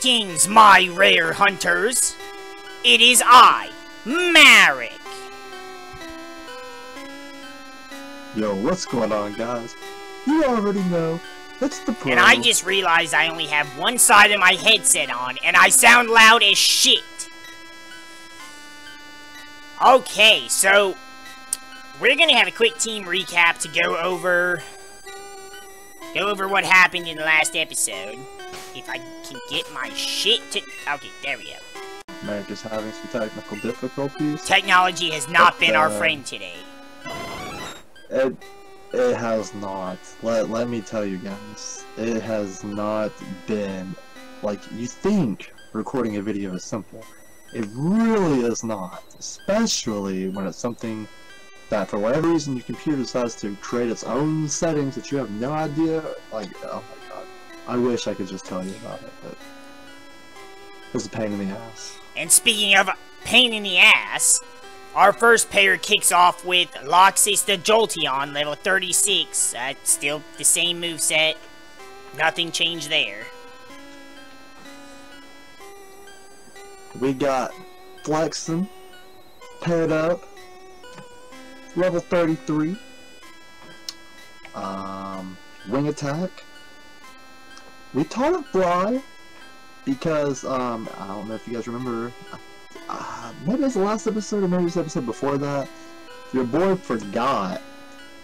Greetings, my rare hunters! It is I, Marik! Yo, what's going on, guys? You already know, that's the point. And I just realized I only have one side of my headset on, and I sound loud as shit! Okay, so we're gonna have a quick team recap to go over what happened in the last episode. If I can get my shit to... Okay, there we go. Marik is having some technical difficulties. Technology has not been our friend today. It has not. Let me tell you guys. It has not been... Like, you think recording a video is simple. It really is not. Especially when it's something that for whatever reason your computer decides to create its own settings that you have no idea. Like, oh my god. I wish I could just tell you about it, but it's a pain in the ass. And speaking of pain in the ass, our first pair kicks off with Loxis the Jolteon, level 36. Still the same moveset. Nothing changed there. We got Flexon paired up, level 33. Wing attack. We taught it fly because I don't know if you guys remember. Maybe it's the last episode, or maybe it's the episode before that. Your boy forgot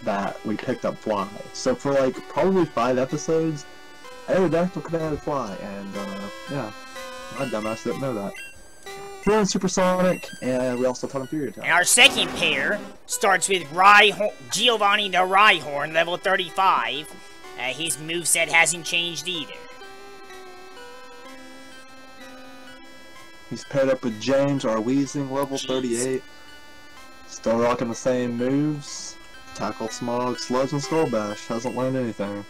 that we picked up fly. So for like probably 5 episodes, Aerodactyl could have had fly, and yeah, my dumbass didn't know that. We're in Supersonic, and we also taught him period time. And our second pair starts with Giovanni the Rhyhorn, level 35. His moveset hasn't changed either. He's paired up with James, our Weezing, level 38. Still rocking the same moves. Tackle, Smog, Sludge, and Skull Bash. Hasn't learned anything.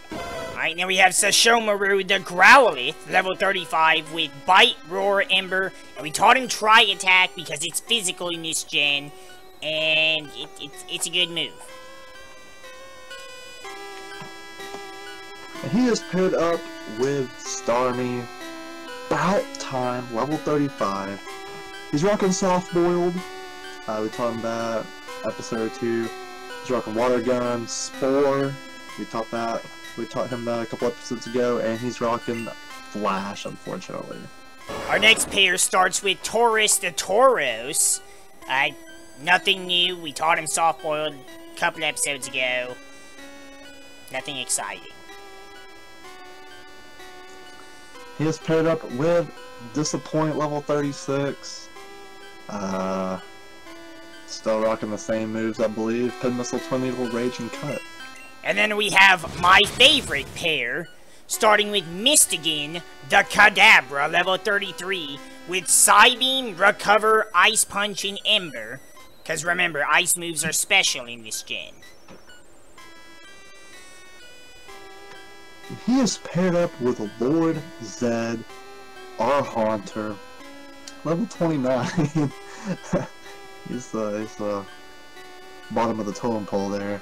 Alright, now we have Sesshomaru, the Growlithe, level 35, with Bite, Roar, Ember. And we taught him Try Attack because it's physical in this gen. And it's a good move. And he is paired up with Starmie, about time, level 35. He's rocking Soft Boiled. We taught him that episode 2. He's rocking Water Gun, Spore. We taught him that a couple episodes ago, and he's rocking Flash, unfortunately. Our next pair starts with Taurus the Tauros. Nothing new. We taught him Soft Boiled a couple episodes ago. Nothing exciting. He is paired up with Disappoint, level 36. Still rocking the same moves, I believe. Pin Missile, Twin Needle, Rage, and Cut. And then we have my favorite pair, starting with Mystogan, the Kadabra, level 33, with Psybeam, Recover, Ice Punch, and Ember. Because remember, ice moves are special in this gen. He is paired up with Lord Zed, our Haunter, level 29. he's the bottom of the totem pole there.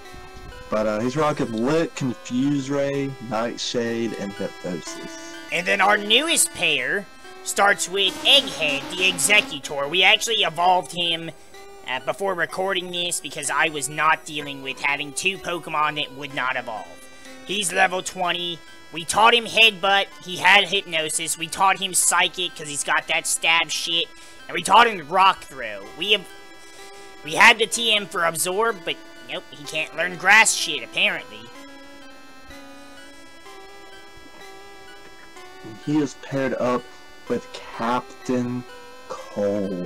But he's rocking Lit, Confuse Ray, Nightshade, and Hypnosis. And then our newest pair starts with Egghead, the Exeggutor. We actually evolved him before recording this because I was not dealing with having 2 Pokemon that would not evolve. He's level 20. We taught him Headbutt. He had Hypnosis. We taught him Psychic because he's got that stab shit. And we taught him Rock Throw. We had the TM for Absorb, but nope, he can't learn grass shit, apparently. He is paired up with Captain Cole.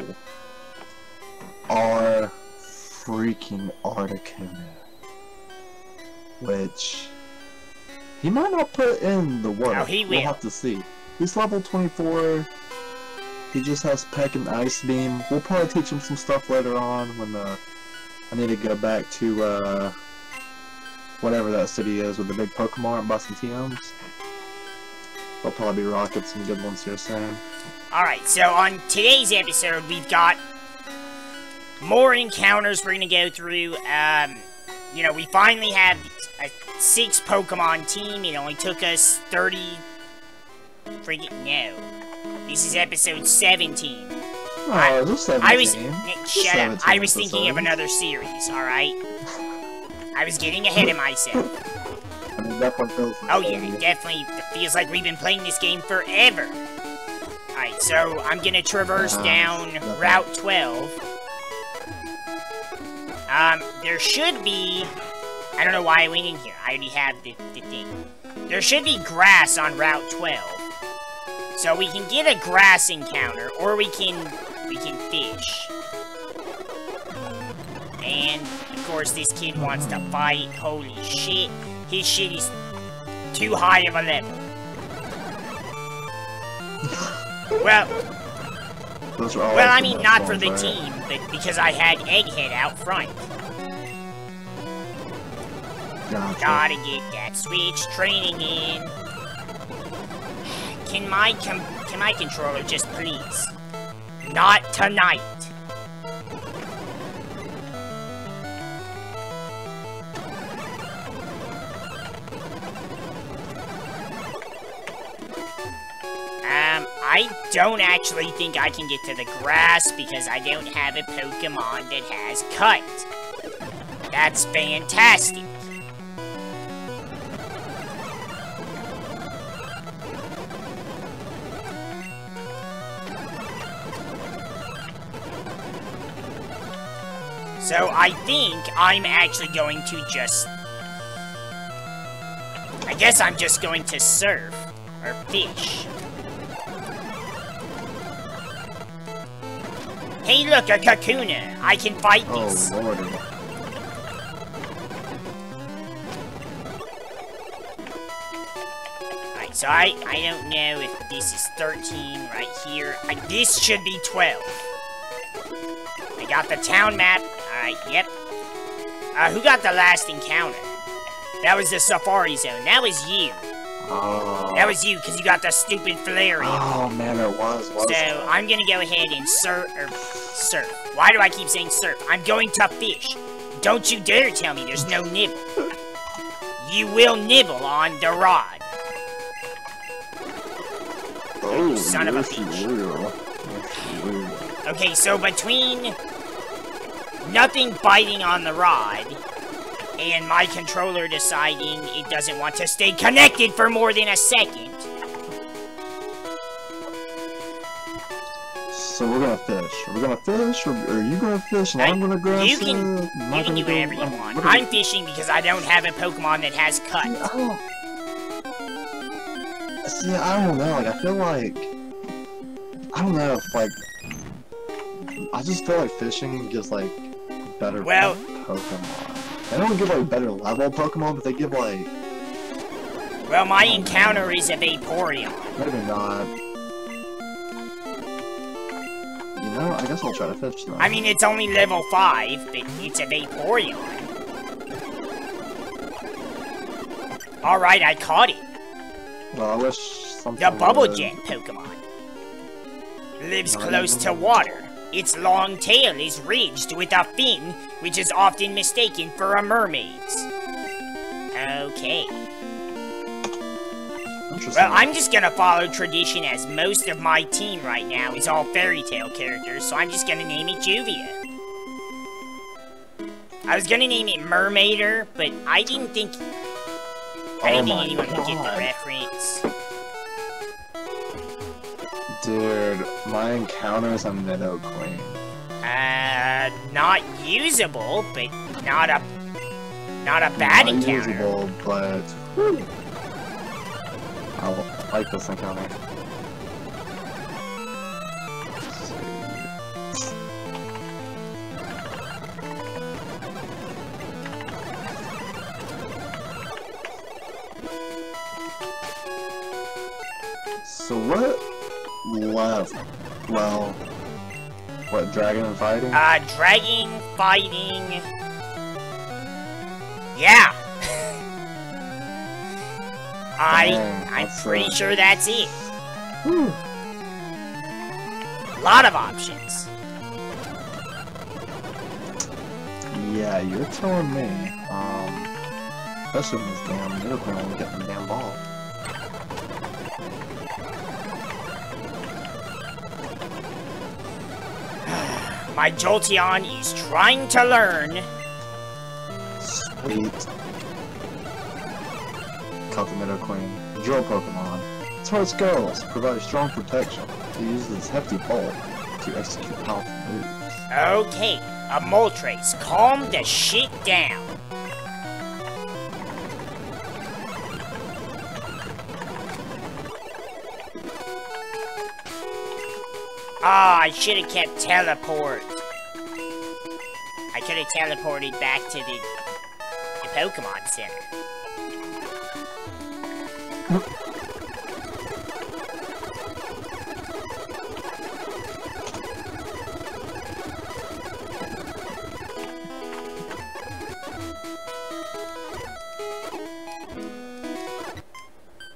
Our freaking Articuno. Which... he might not put in the work. No, he will. We'll have to see. He's level 24. He just has Peck and Ice Beam. We'll probably teach him some stuff later on when I need to go back to whatever that city is with the big Pokemon and buy some TMs. We'll probably be rocking some good ones here soon. Alright, so on today's episode, we've got more encounters we're going to go through. You know, we finally have a 6 Pokemon team. It only took us 30 freaking... no. This is episode 17. Oh, Nick, shut up. I was thinking of another series, alright? I was getting ahead of myself. I mean, that one feels like it definitely feels like we've been playing this game forever. Alright, so I'm gonna traverse down Route 12. There should be... I don't know why I went in here. I already have the thing. There should be grass on Route 12. So we can get a grass encounter, or we can fish. And, of course, this kid wants to fight. Holy shit. His shit is too high of a level. Well... Well, I mean, not for the team, but because I had Egghead out front. Gotcha. Gotta get that Switch training in. Can my controller just please? Not tonight. I don't actually think I can get to the grass because I don't have a Pokemon that has Cut. That's fantastic. So I think I'm actually going to just... I guess I'm just going to surf or fish. Hey look, a Kakuna! I can fight these! Oh lordy. Alright, so I don't know if this is 13 right here. This should be 12. I got the town map. Alright, yep. Who got the last encounter? That was the Safari Zone. That was you. That was you, because you got the stupid Flareon. Oh, man, it was. So, I'm going to go ahead and surf. Why do I keep saying surf? I'm going to fish. Don't you dare tell me there's no nibble. You will nibble on the rod. Oh, son of a bitch. Okay, so between nothing biting on the rod... and my controller deciding it doesn't want to stay connected for more than a second. So we're gonna fish. We're gonna fish, or are you gonna fish, and I'm gonna grab it? You can do whatever you want. I'm fishing because I don't have a Pokemon that has Cut. See, I don't know. Like, I feel like... I don't know if, like... I just feel like fishing gives, like, better Pokemon. They don't give, like, better level Pokemon, but they give, like... Well, my encounter is a Vaporeon. Maybe not. You know, I guess I'll try to fish, though. I mean, it's only level 5, but it's a Vaporeon. Alright, I caught it. Well, I wish something... The Bubble Jet Pokemon. Lives close to water. Its long tail is ridged with a fin, which is often mistaken for a mermaid's. Okay. Well, I'm just gonna follow tradition as most of my team right now is all fairy tale characters, so I'm just gonna name it Juvia. I was gonna name it Mermaider, but I didn't think anyone would get the reference. Dude, my encounter's a Nidoqueen. Not usable, but not a bad encounter. Usable, but whew, I like this encounter. So what? Well, what, dragon fighting? Dragon fighting... Yeah! I'm pretty sure that's it. Whew. A lot of options. Yeah, you're telling me. That's what this damn middle ground, we got the damn ball. My Jolteon is trying to learn. Sweet. Caught the Nidoqueen. Drill Pokemon. Its hard scales provide strong protection. It uses its hefty bulk to execute powerful moves. Okay, a Moltres, calm the shit down. Ah, oh, I should have kept teleport. I could have teleported back to the Pokemon Center.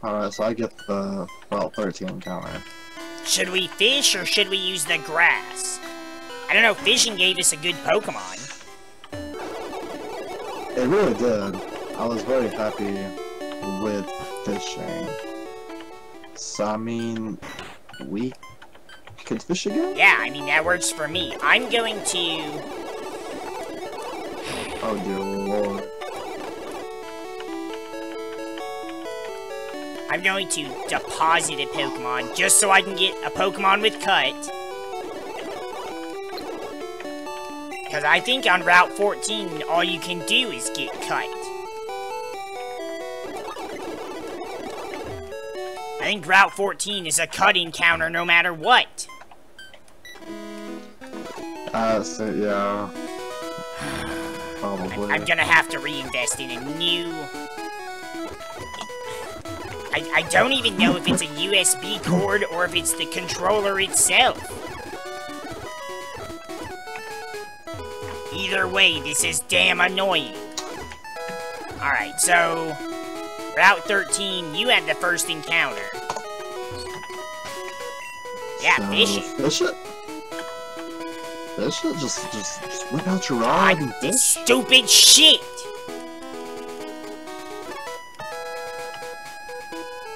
Alright, so I get the level 13 encounter. Should we fish or should we use the grass? I don't know, fishing gave us a good Pokemon. It really did. I was very happy with fishing. So, I mean, we could fish again? Yeah, I mean, that works for me. I'm going to... Oh, dear Lord. I'm going to deposit a Pokemon, just so I can get a Pokemon with Cut. Because I think on Route 14, all you can do is get Cut. I think Route 14 is a Cut encounter no matter what. So yeah. Probably. I'm gonna have to reinvest in a new... I don't even know if it's a USB cord or if it's the controller itself. Either way, this is damn annoying. Alright, so... Route 13, you had the first encounter. Yeah, so, fish it. Fish it? Fish it? Just whip out your rod and fish? Stupid shit!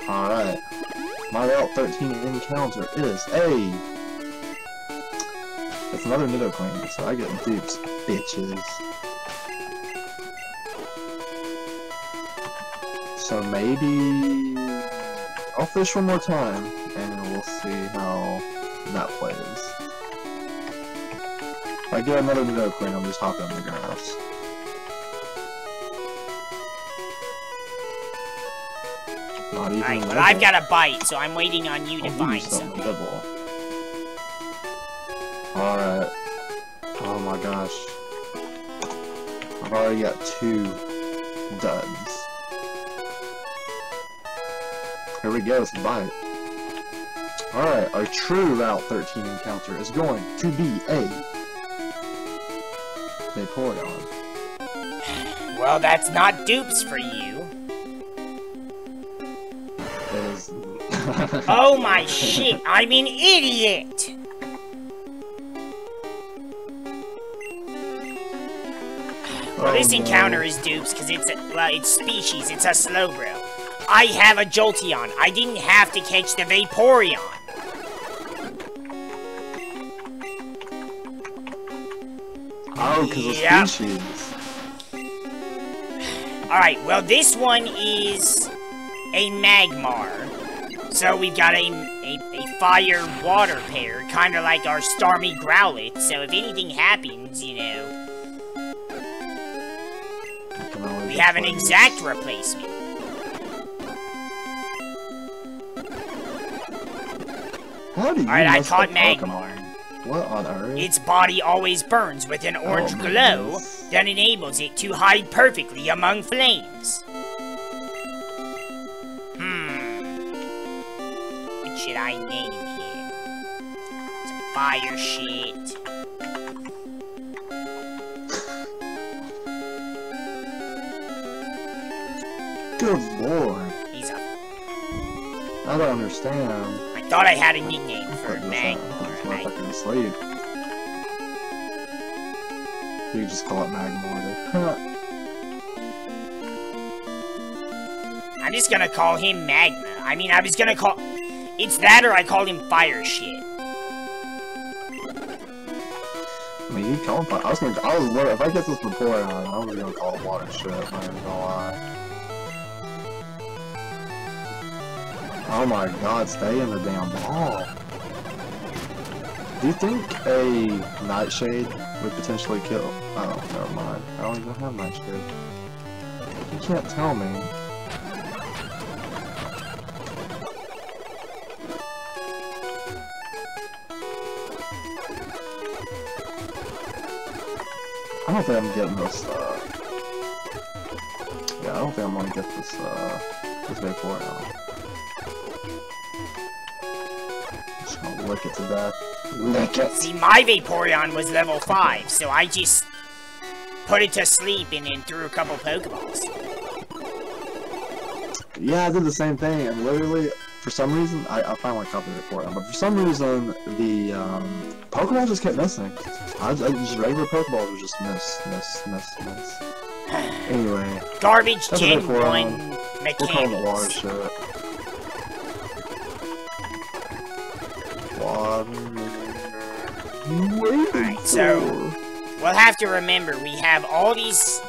Alright, my Route 13 encounter is a... It's another Nidoqueen, so I get dupes, bitches. So maybe... I'll fish one more time, and we'll see how that plays. If I get another Nidoqueen, I'll just hop on the grass. Alright, but I've got a bite, so I'm waiting on you to find something. Alright. Oh my gosh. I've already got 2 duds. Here we go, it's a bite. Alright, our true Route 13 encounter is going to be a... Vaporeon. Well, that's not dupes for you. Oh my shit, I'm an idiot! Well, this encounter is dupes, because it's, well, it's species, it's a Slowbro. I have a Jolteon, I didn't have to catch the Vaporeon! Oh, because it's species. Alright, well this one is... a Magmar. So we've got a fire-water pair, kind of like our Starmie Growlithe, so if anything happens, you know... We have an exact replacement. Alright, I caught Magmar. What on earth? Its body always burns with an orange glow that enables it to hide perfectly among flames. Should I name him? It's fire shit. Good lord. He's up. I don't understand. I thought I had a nickname for Magmar. I fucking slave. You just call it Magmar. I'm just gonna call him Magma. I mean, I was gonna call... It's that or I call him fire shit. Are you calling? I was gonna. I was if I get this Vaporeon, I was gonna call it water shit. I'm not gonna lie. Oh my God! Stay in the damn ball. Do you think a Nightshade would potentially kill? Oh, never mind. I don't even have Nightshade. You can't tell me. I don't think I'm getting this. Yeah, I don't think I'm gonna get this. This Vaporeon. Lick it to death. Lick it. See, my Vaporeon was level 5, so I just put it to sleep and then threw a couple Pokeballs. Yeah, I did the same thing, and literally, for some reason, I finally copied the Vaporeon, but for some reason, the Pokeballs just kept missing. Just regular Pokeballs would just miss. Anyway. Garbage tin one mechanics. We'll call it water shit. Alright, so we'll have to remember we have all these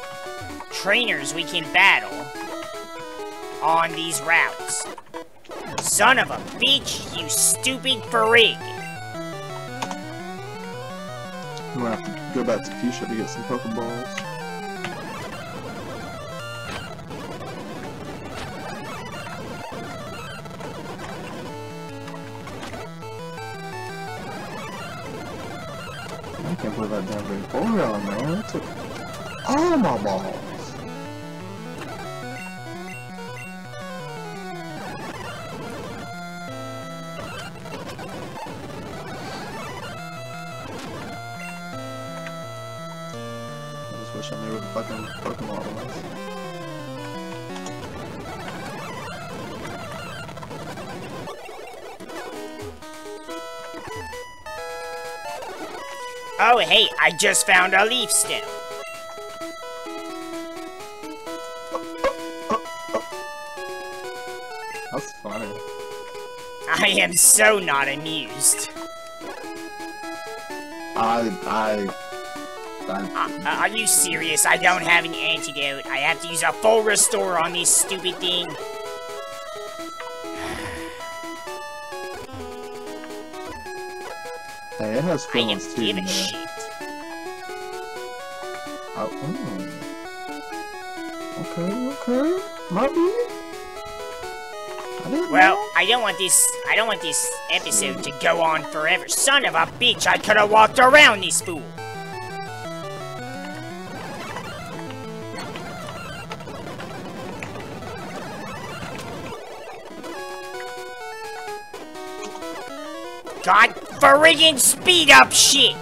trainers we can battle on these routes. Son of a bitch, you stupid Farig! I'm gonna have to go back to Fuchsia to get some Pokeballs. I can't believe that damn Vaporeon, man. That took all my balls. I just wish I knew what the fucking Pokemon was. Oh, hey, I just found a leaf stem. That's funny. I am so not amused. Are you serious? I don't have an antidote. I have to use a full restore on this stupid thing. Hey, it has feelings too, man. Oh, okay. Might be. I don't want this episode to go on forever. Son of a bitch, I could have walked around this fool. God friggin' speed up shit!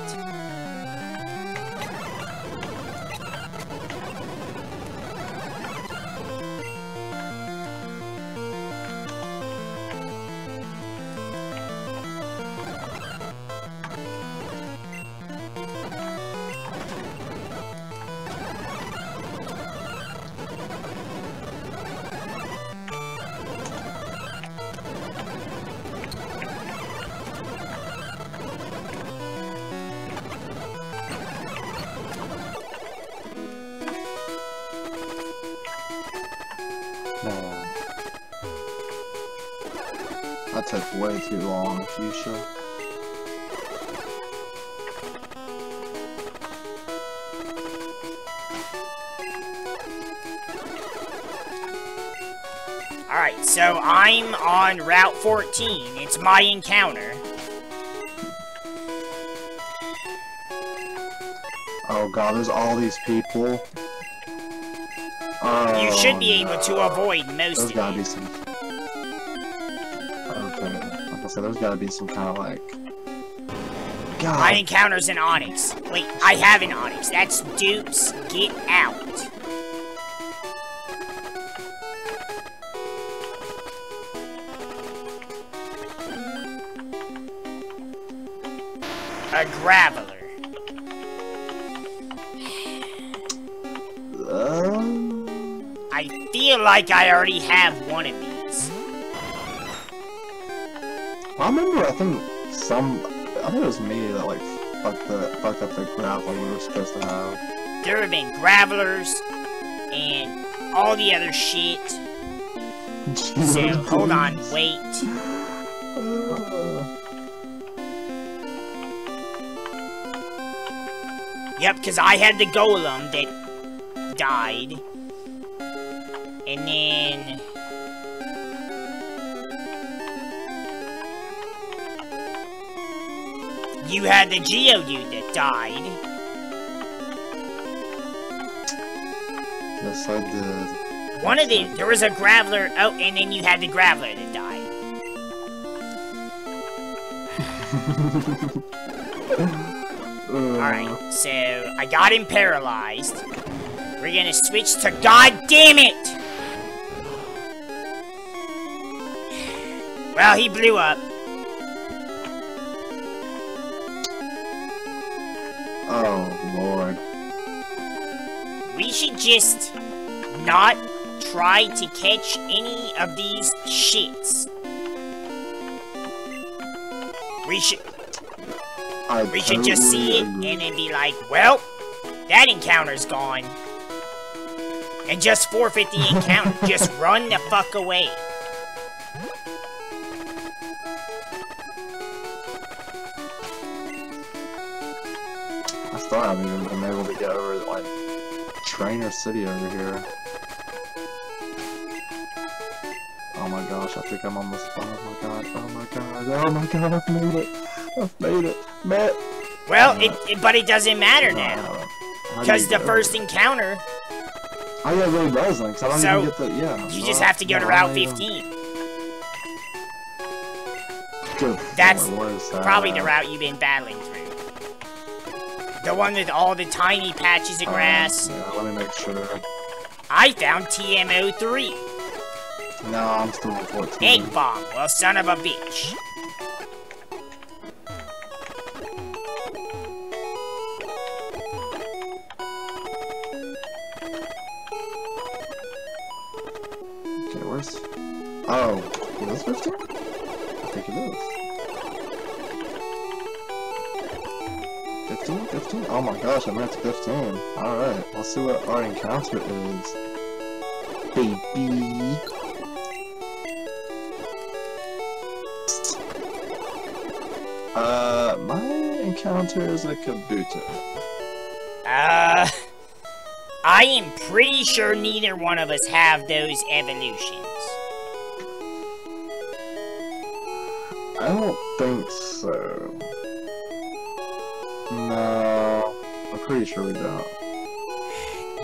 That took way too long, Fuchsia. Alright, so I'm on Route 14. It's my encounter. Oh god, there's all these people. Oh, you should be able to avoid most of them. So there's gotta be some kind of like... God. My encounter's an Onix. Wait, I have an Onix. That's dupes. Get out. A Graveler. I feel like I already have one of these. I remember, I think it was me that, like, fucked up the Graveler we were supposed to have. There have been Gravelers and all the other shit. So hold on, wait. Yep, because I had the golem that died. And then... you had the Geodude that died. Yes, I did. One of them, there was a Graveler. Oh, and then you had the Graveler that died. Alright, so I got him paralyzed. We're gonna switch to goddammit! Well, he blew up. Oh, Lord. We should just not try to catch any of these shits. We should just see it and then be like, well, that encounter's gone. And just forfeit the encounter. Just run the fuck away. I haven't even been able to get over, like, Trainer City over here. Oh my gosh, I think I'm almost. Oh my gosh, oh my god, oh my god, I've made it! I've made it! Matt! Well, but it doesn't matter now. Because the first encounter. Oh yeah, it really doesn't, because I don't even get the. Yeah. You just have to go to Route 15. That's probably the route you've been battling through. The one with all the tiny patches of grass. Yeah, let me make sure. I found TMO3. No, I'm still on 14. Egg bomb. Well, son of a bitch. Okay, where's... oh, is this 15? I think it is. 15? 15? Oh my gosh, I made it to 15. Alright, let's see what our encounter is. Baby! My encounter is a Kabuto. I am pretty sure neither one of us have those evolutions. I don't think so. No, I'm pretty sure we don't.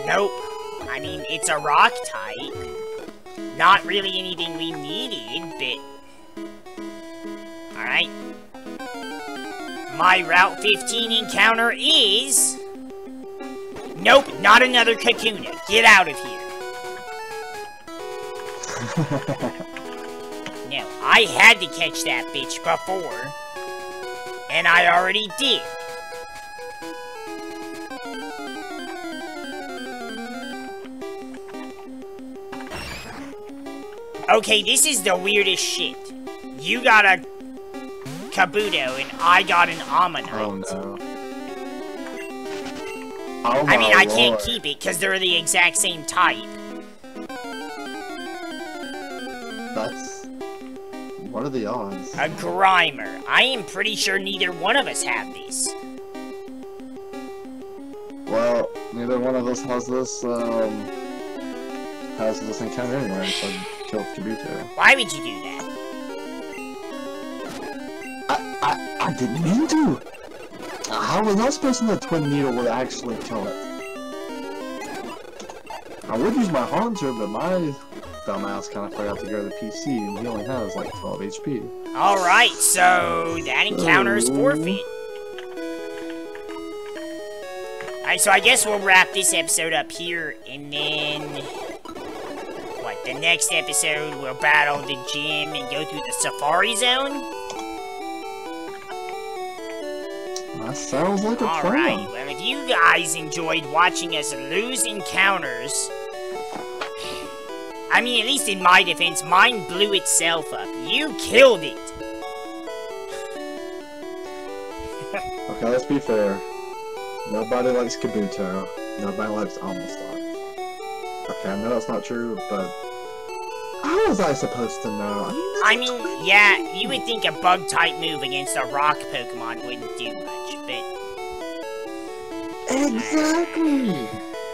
Nope. I mean, it's a rock type. Not really anything we needed, but... alright. My Route 15 encounter is... nope, not another Kakuna. Get out of here. No, I had to catch that bitch before. And I already did. Okay, this is the weirdest shit. You got a Kabuto, and I got an Ammonite. Oh, no. Oh, I mean, Lord. I can't keep it, because they're the exact same type. That's... what are the odds? A Grimer. I am pretty sure neither one of us have these. Well, neither one of us has this, encounter anyway, so... why would you do that? I didn't mean to! How was I supposed to know Twin Needle would actually kill it? I would use my Haunter, but my dumbass kind of forgot to go to the PC, and he only has like 12 HP. Alright, so that encounter is forfeit. Alright, so I guess we'll wrap this episode up here, and then... the next episode, we'll battle the gym and go through the Safari Zone. That sounds like a plan. Alright, well, if you guys enjoyed watching us lose encounters... I mean, at least in my defense, mine blew itself up. You killed it! Okay, let's be fair. Nobody likes Kabuto. Nobody likes Almastar. Okay, I know that's not true, but how was I supposed to know? I mean, yeah, you would think a bug type move against a rock Pokemon wouldn't do much, but exactly.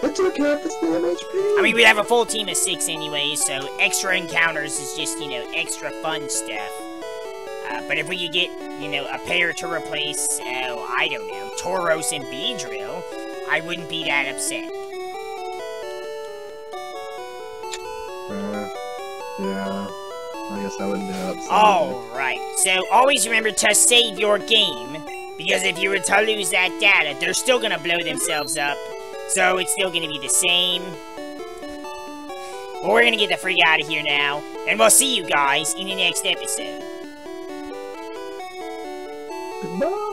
What took half this damn HP? I mean, we'd have a full team of 6 anyway, so extra encounters is just, you know, extra fun stuff. But if we could get, you know, a pair to replace, I don't know, Tauros and Beedrill, I wouldn't be that upset. Yeah, I guess I wouldn't be upset. Alright, so always remember to save your game, because if you were to lose that data, they're still gonna blow themselves up. So it's still gonna be the same. But we're gonna get the freak out of here now, and we'll see you guys in the next episode. Goodbye.